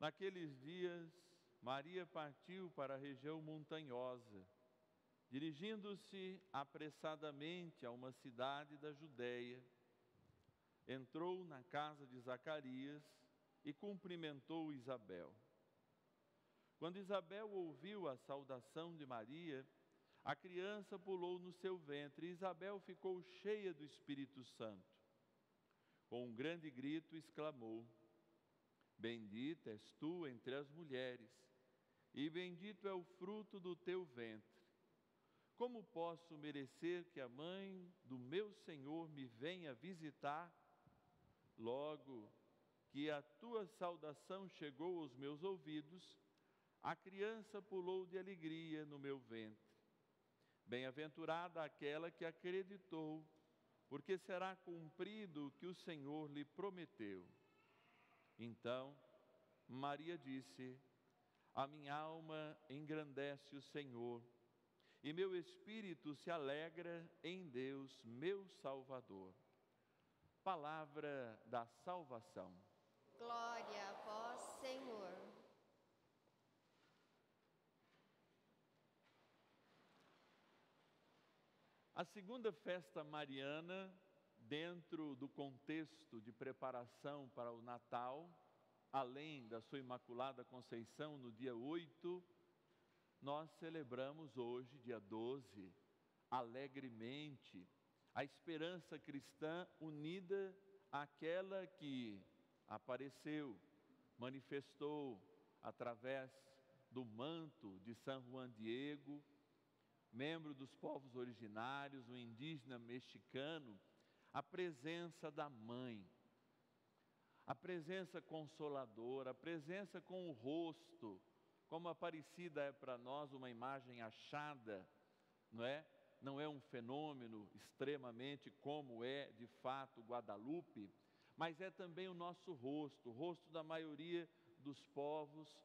Naqueles dias, Maria partiu para a região montanhosa, dirigindo-se apressadamente a uma cidade da Judéia. Entrou na casa de Zacarias e cumprimentou Isabel. Quando Isabel ouviu a saudação de Maria, a criança pulou no seu ventre e Isabel ficou cheia do Espírito Santo. Com um grande grito exclamou: Bendita és tu entre as mulheres, e bendito é o fruto do teu ventre. Como posso merecer que a mãe do meu Senhor me venha visitar? Logo que a tua saudação chegou aos meus ouvidos, a criança pulou de alegria no meu ventre. Bem-aventurada aquela que acreditou, porque será cumprido o que o Senhor lhe prometeu. Então, Maria disse: A minha alma engrandece o Senhor, e meu espírito se alegra em Deus, meu Salvador. Palavra da salvação. Glória a vós, Senhor. A segunda festa mariana, dentro do contexto de preparação para o Natal, além da sua Imaculada Conceição no dia 8, nós celebramos hoje, dia 12, alegremente, a esperança cristã unida àquela que apareceu, manifestou através do manto de São Juan Diego, membro dos povos originários, um indígena mexicano, a presença da mãe, a presença consoladora, a presença com o rosto, como a Aparecida é para nós uma imagem achada, não é? Não é um fenômeno extremamente como é de fato Guadalupe, mas é também o nosso rosto, o rosto da maioria dos povos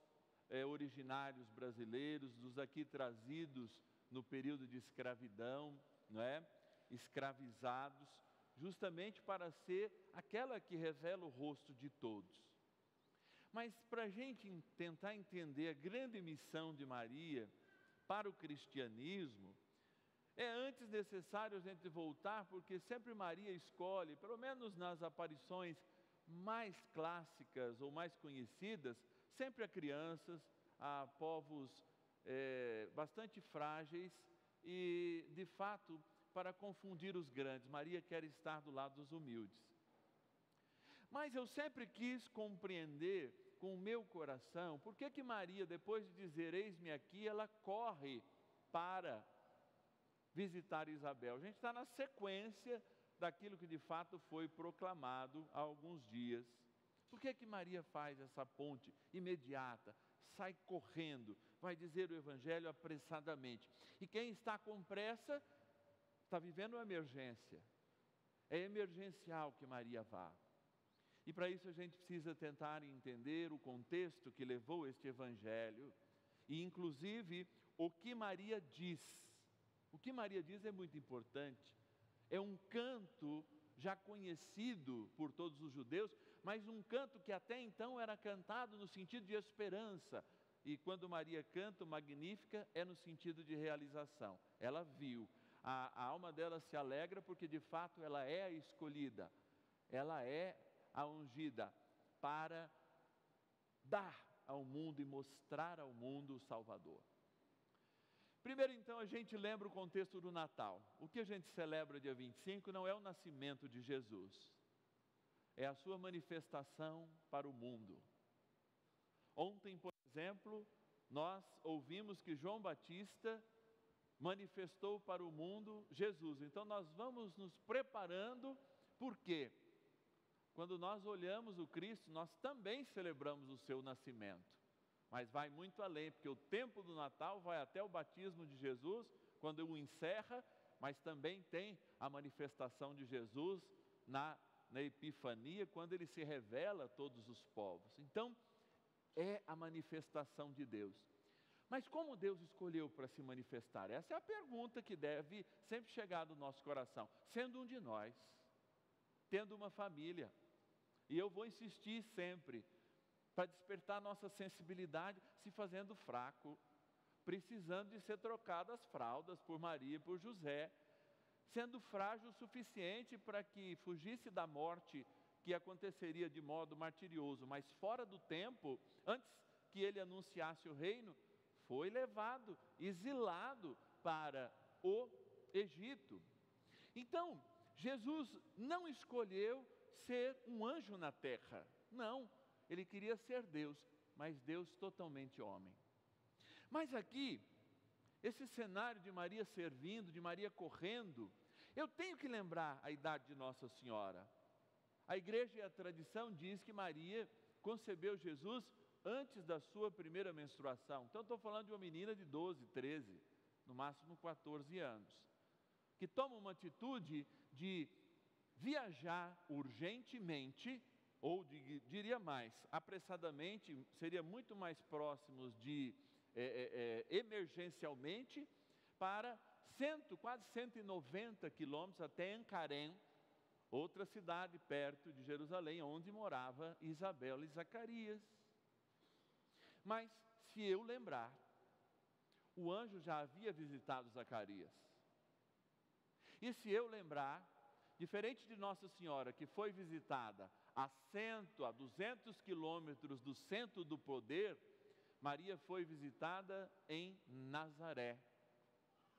originários brasileiros, dos aqui trazidos no período de escravidão, não é? Escravizados, justamente para ser aquela que revela o rosto de todos. Mas para a gente tentar entender a grande missão de Maria para o cristianismo, é antes necessário a gente voltar, porque sempre Maria escolhe, pelo menos nas aparições mais clássicas ou mais conhecidas, sempre a crianças, a povos bastante frágeis e, de fato, para confundir os grandes. Maria quer estar do lado dos humildes. Mas eu sempre quis compreender com o meu coração por que Maria, depois de dizer eis-me aqui, ela corre para visitar Isabel. A gente está na sequência daquilo que de fato foi proclamado há alguns dias. Por que Maria faz essa ponte imediata? Sai correndo, vai dizer o Evangelho apressadamente. E quem está com pressa está vivendo uma emergência. É emergencial que Maria vá. E para isso a gente precisa tentar entender o contexto que levou este Evangelho e, inclusive, o que Maria diz. O que Maria diz é muito importante. É um canto já conhecido por todos os judeus, mas um canto que até então era cantado no sentido de esperança. E quando Maria canta o Magnífica, é no sentido de realização. Ela viu. A alma dela se alegra porque, de fato, ela é a escolhida. Ela é a ungida para dar ao mundo e mostrar ao mundo o Salvador. Primeiro, então, a gente lembra o contexto do Natal. O que a gente celebra dia 25 não é o nascimento de Jesus, é a sua manifestação para o mundo. Ontem, por exemplo, nós ouvimos que João Batista manifestou para o mundo Jesus. Então, nós vamos nos preparando, por quê? Quando nós olhamos o Cristo, nós também celebramos o seu nascimento. Mas vai muito além, porque o tempo do Natal vai até o batismo de Jesus, quando o encerra, mas também tem a manifestação de Jesus na Epifania, quando ele se revela a todos os povos. Então, é a manifestação de Deus. Mas como Deus escolheu para se manifestar? Essa é a pergunta que deve sempre chegar do nosso coração, sendo um de nós, tendo uma família. E eu vou insistir sempre, para despertar nossa sensibilidade, se fazendo fraco, precisando de ser trocado as fraldas por Maria e por José, sendo frágil o suficiente para que fugisse da morte que aconteceria de modo martirioso, mas fora do tempo, antes que ele anunciasse o reino, foi levado, exilado para o Egito. Então, Jesus não escolheu ser um anjo na terra, não, ele queria ser Deus, mas Deus totalmente homem. Mas aqui, esse cenário de Maria servindo, de Maria correndo, eu tenho que lembrar a idade de Nossa Senhora. A igreja e a tradição diz que Maria concebeu Jesus antes da sua primeira menstruação. Então estou falando de uma menina de 12, 13, no máximo 14 anos, que toma uma atitude de viajar urgentemente, ou diria mais, apressadamente, seria muito mais próximos de emergencialmente, para quase 190 quilômetros até Ein Karem, outra cidade perto de Jerusalém, onde morava Isabel e Zacarias. Mas se eu lembrar, o anjo já havia visitado Zacarias. E se eu lembrar, diferente de Nossa Senhora, que foi visitada a 200 quilômetros do centro do poder, Maria foi visitada em Nazaré,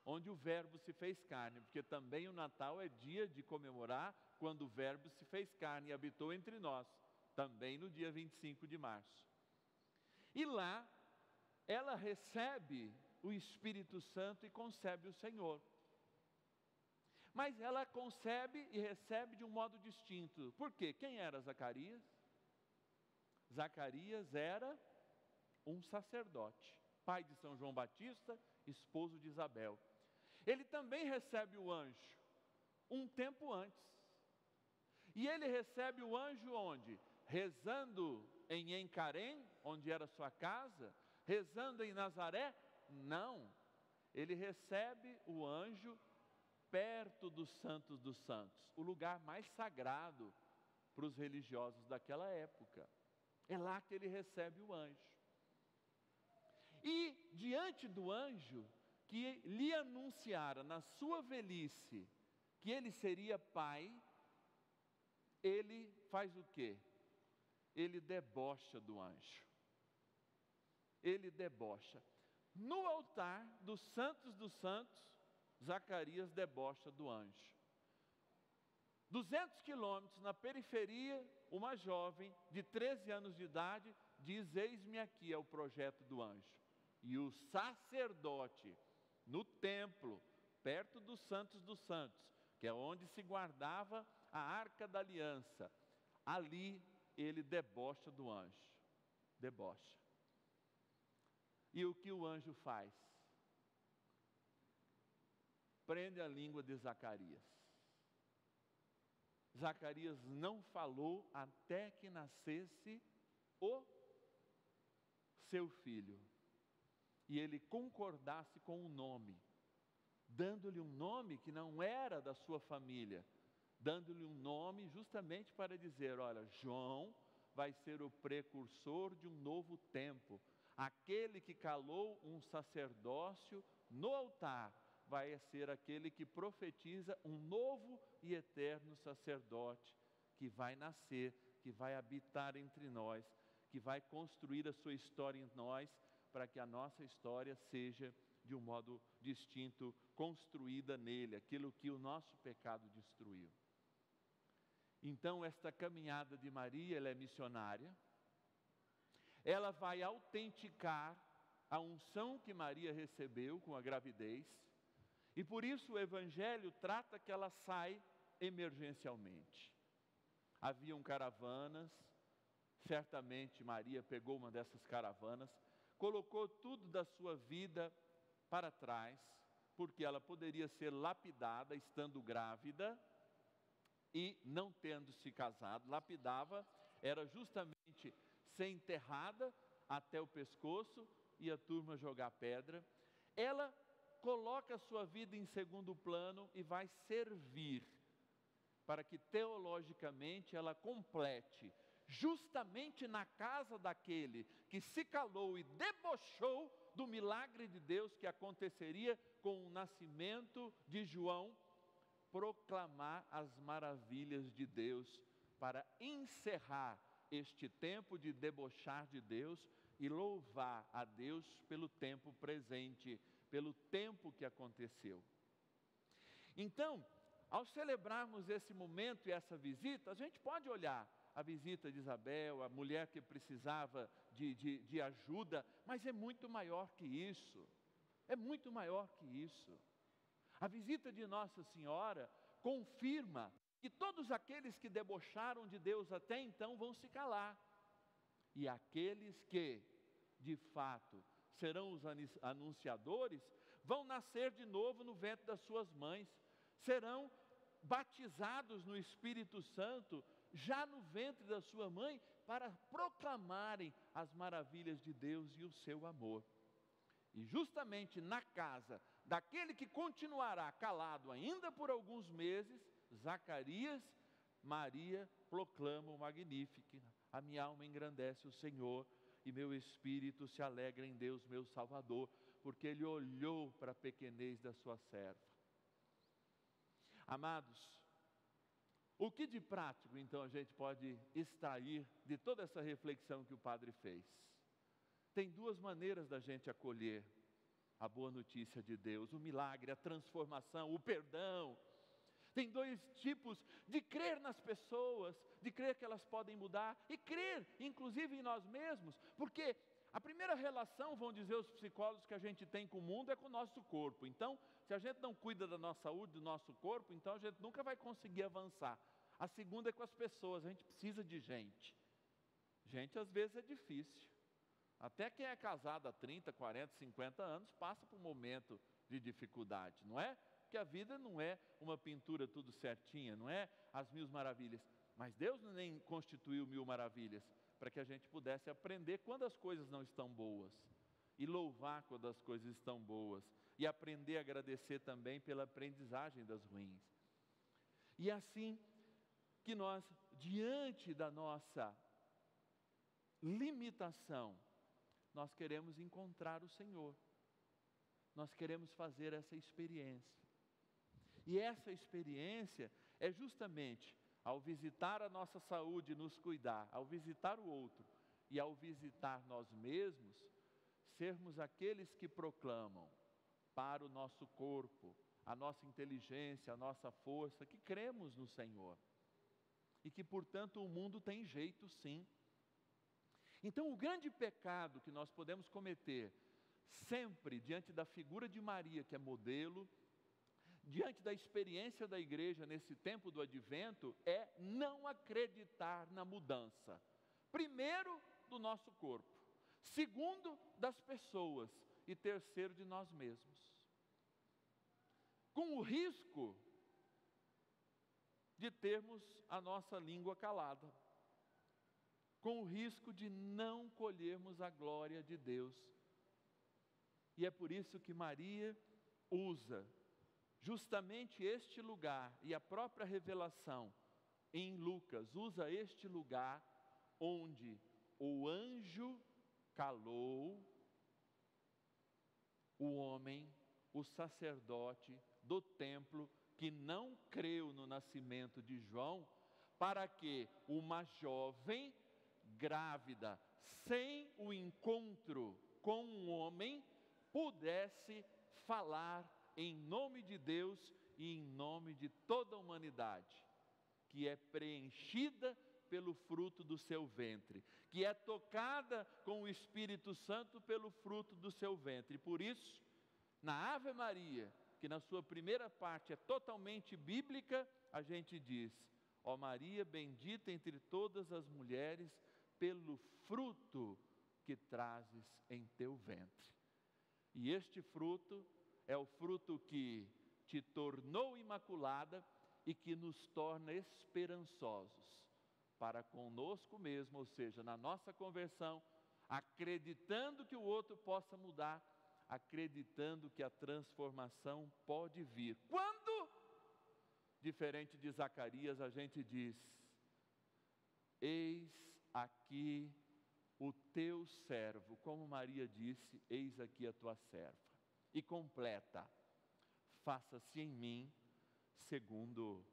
onde o Verbo se fez carne, porque também o Natal é dia de comemorar quando o Verbo se fez carne e habitou entre nós, também no dia 25 de março. E lá, ela recebe o Espírito Santo e concebe o Senhor. Mas ela concebe e recebe de um modo distinto. Por quê? Quem era Zacarias? Zacarias era um sacerdote, pai de São João Batista, esposo de Isabel. Ele também recebe o anjo um tempo antes. E ele recebe o anjo onde? Rezando em Ein Karem, onde era sua casa? Rezando em Nazaré? Não. Ele recebe o anjo perto dos santos, o lugar mais sagrado para os religiosos daquela época. É lá que ele recebe o anjo. E diante do anjo que lhe anunciara na sua velhice que ele seria pai, ele faz o quê? Ele debocha do anjo. Ele debocha. No altar dos santos, Zacarias debocha do anjo. 200 quilômetros na periferia, uma jovem de 13 anos de idade diz: eis-me aqui, é o projeto do anjo. E o sacerdote, no templo, perto dos santos, que é onde se guardava a arca da aliança, ali ele debocha do anjo, debocha. E o que o anjo faz? Prende a língua de Zacarias. Zacarias não falou até que nascesse o seu filho, e ele concordasse com o nome, dando-lhe um nome que não era da sua família, dando-lhe um nome justamente para dizer: olha, João vai ser o precursor de um novo tempo, aquele que calou um sacerdócio no altar, vai ser aquele que profetiza um novo e eterno sacerdote, que vai nascer, que vai habitar entre nós, que vai construir a sua história em nós, para que a nossa história seja de um modo distinto, construída nele, aquilo que o nosso pecado destruiu. Então esta caminhada de Maria, ela é missionária, ela vai autenticar a unção que Maria recebeu com a gravidez, e por isso o Evangelho trata que ela sai emergencialmente. Haviam caravanas, certamente Maria pegou uma dessas caravanas, colocou tudo da sua vida para trás, porque ela poderia ser lapidada estando grávida e não tendo se casado. Lapidava era justamente ser enterrada até o pescoço e a turma jogar pedra. Ela coloca a sua vida em segundo plano e vai servir, para que teologicamente ela complete justamente na casa daquele que se calou e debochou do milagre de Deus que aconteceria com o nascimento de João, proclamar as maravilhas de Deus para encerrar este tempo de debochar de Deus e louvar a Deus pelo tempo presente, pelo tempo que aconteceu. Então, ao celebrarmos esse momento e essa visita, a gente pode olhar a visita de Isabel, a mulher que precisava de ajuda, mas é muito maior que isso, é muito maior que isso. A visita de Nossa Senhora confirma que todos aqueles que debocharam de Deus até então vão se calar. E aqueles que, de fato, serão os anunciadores, vão nascer de novo no ventre das suas mães, serão batizados no Espírito Santo, já no ventre da sua mãe, para proclamarem as maravilhas de Deus e o seu amor. E justamente na casa daquele que continuará calado ainda por alguns meses, Zacarias, Maria proclama o Magnífico. A minha alma engrandece o Senhor e meu espírito se alegra em Deus, meu Salvador, porque Ele olhou para a pequenez da sua serva. Amados, o que de prático então a gente pode extrair de toda essa reflexão que o padre fez? Tem duas maneiras da gente acolher a boa notícia de Deus, o milagre, a transformação, o perdão. Tem dois tipos de crer nas pessoas, de crer que elas podem mudar e crer, inclusive, em nós mesmos. Porque a primeira relação, vão dizer os psicólogos, que a gente tem com o mundo é com o nosso corpo. Então, se a gente não cuida da nossa saúde, do nosso corpo, então a gente nunca vai conseguir avançar. A segunda é com as pessoas, a gente precisa de gente. Gente, às vezes, é difícil. Até quem é casado há 30, 40, 50 anos passa por um momento de dificuldade, não é? Porque a vida não é uma pintura tudo certinha, não é as mil maravilhas. Mas Deus nem constituiu mil maravilhas para que a gente pudesse aprender quando as coisas não estão boas e louvar quando as coisas estão boas e aprender a agradecer também pela aprendizagem das ruins. E assim que nós, diante da nossa limitação, nós queremos encontrar o Senhor, nós queremos fazer essa experiência. E essa experiência é justamente ao visitar a nossa saúde, nos cuidar, ao visitar o outro e ao visitar nós mesmos, sermos aqueles que proclamam para o nosso corpo, a nossa inteligência, a nossa força, que cremos no Senhor e que, portanto, o mundo tem jeito sim. Então, o grande pecado que nós podemos cometer sempre diante da figura de Maria, que é modelo, diante da experiência da igreja nesse tempo do advento, é não acreditar na mudança. Primeiro, do nosso corpo. Segundo, das pessoas. E terceiro, de nós mesmos. Com o risco de termos a nossa língua calada, com o risco de não colhermos a glória de Deus. E é por isso que Maria usa justamente este lugar, e a própria revelação em Lucas, usa este lugar onde o anjo calou o homem, o sacerdote do templo, que não creu no nascimento de João, para que uma jovem grávida, sem o encontro com um homem, pudesse falar em nome de Deus e em nome de toda a humanidade, que é preenchida pelo fruto do seu ventre, que é tocada com o Espírito Santo pelo fruto do seu ventre. Por isso, na Ave Maria, que na sua primeira parte é totalmente bíblica, a gente diz: ó Maria, bendita entre todas as mulheres, pelo fruto que trazes em teu ventre. E este fruto é o fruto que te tornou imaculada e que nos torna esperançosos para conosco mesmo, ou seja, na nossa conversão, acreditando que o outro possa mudar, acreditando que a transformação pode vir. Quando? Diferente de Zacarias, a gente diz: eis aqui o teu servo, como Maria disse, eis aqui a tua serva. E completa, faça-se em mim segundo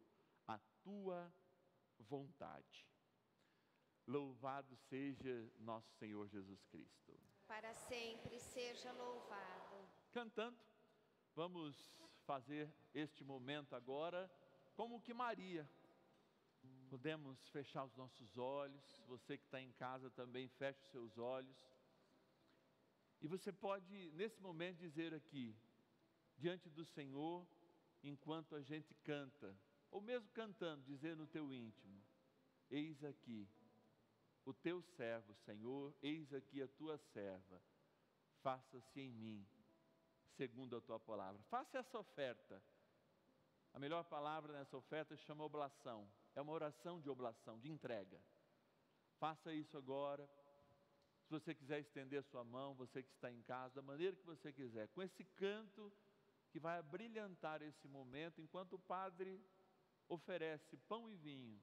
a tua vontade. Louvado seja nosso Senhor Jesus Cristo. Para sempre seja louvado. Cantando, vamos fazer este momento agora como que Maria. Podemos fechar os nossos olhos, você que está em casa também fecha os seus olhos. E você pode nesse momento dizer aqui, diante do Senhor, enquanto a gente canta, ou mesmo cantando, dizer no teu íntimo, eis aqui o teu servo, Senhor, eis aqui a tua serva, faça-se em mim, segundo a tua palavra. Faça essa oferta. A melhor palavra nessa oferta chama oblação. É uma oração de oblação, de entrega. Faça isso agora. Se você quiser estender a sua mão, você que está em casa, da maneira que você quiser, com esse canto que vai abrilhantar esse momento, enquanto o Padre oferece pão e vinho,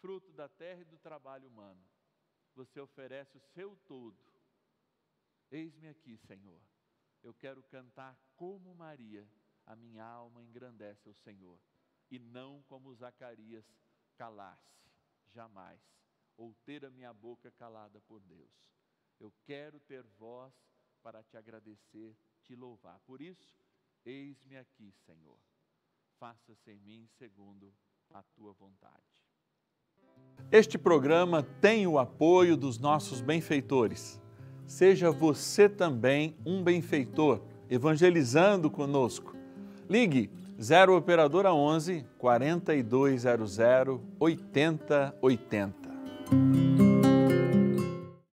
fruto da terra e do trabalho humano. Você oferece o seu todo. Eis-me aqui, Senhor. Eu quero cantar como Maria. A minha alma engrandece ao Senhor. E não como Zacarias, calar-se jamais, ou ter a minha boca calada por Deus. Eu quero ter voz para te agradecer, te louvar. Por isso, eis-me aqui, Senhor. Faça-se em mim segundo a tua vontade. Este programa tem o apoio dos nossos benfeitores. Seja você também um benfeitor, evangelizando conosco. Ligue 0 Operadora 11 4200 8080.